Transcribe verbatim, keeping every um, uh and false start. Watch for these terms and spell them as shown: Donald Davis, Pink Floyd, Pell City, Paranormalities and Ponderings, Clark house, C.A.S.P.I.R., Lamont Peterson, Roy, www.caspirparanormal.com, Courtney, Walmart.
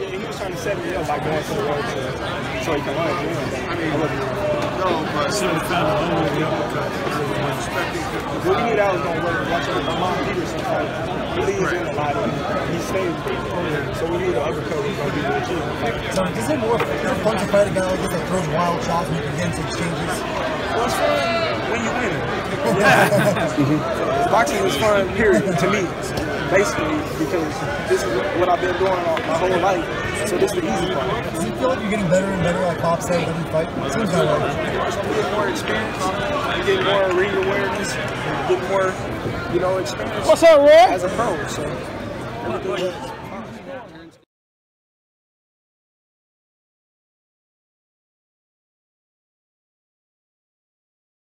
Yeah, he was trying to set me up by going to the road to, so he can learn. I mean, no, but some of the time, what we knew that was going to work, watching Lamont Peterson fight, he leaves in a lot of, he stays there. So we knew the other coach was going to be legit. So is it more fun to fight a guy like this that throws wild shots and you begin to exchanges? Well, it's fun when you win. Yeah. Boxing is fun, period, to me. Basically, because this is what I've been doing all, my whole life, so this is the easy part. Does it feel like you're getting better and better at Pop said every fight? It seems that way. You get more experience, you get more ring awareness, you get more, you know, experience. What's up, Roy? As a pro, so everything is.